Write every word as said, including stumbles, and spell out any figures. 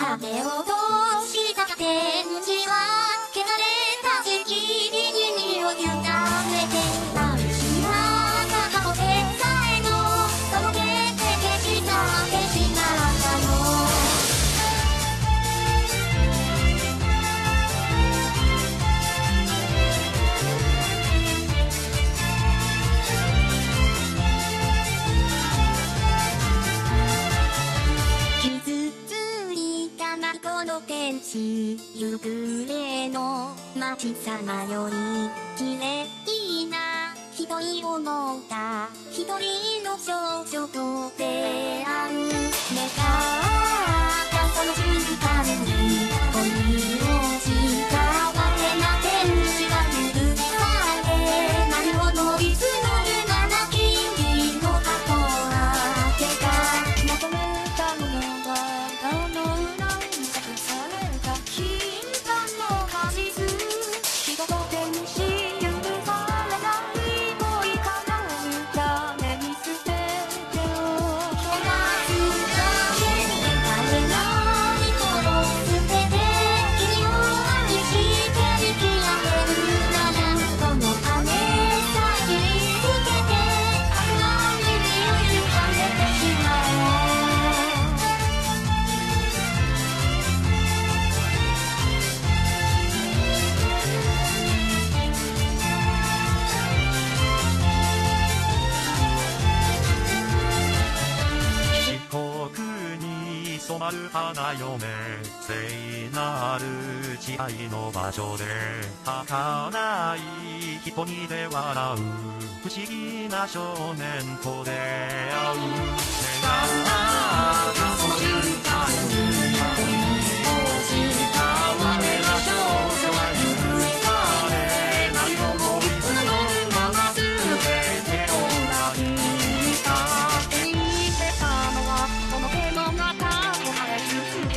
羽を通した天使は汚れた責任を委ねて愛しなかったことさえも届けて消したってしまったの。天使ゆくれの街さまよりきれいなひとりを持ったひとりの少女と出会う。願ったその瞬間に恋をしたわけな天使は許されないほどいつも夢な君の後あてが求めたものは顔の花嫁聖なる慈愛の場所で儚い人に出笑う不思議な少年と出会う。願ったその瞬間に恋をしたわけな少女は許されない思いつのまま全てを抱いた。手にしてたのはこの手の中その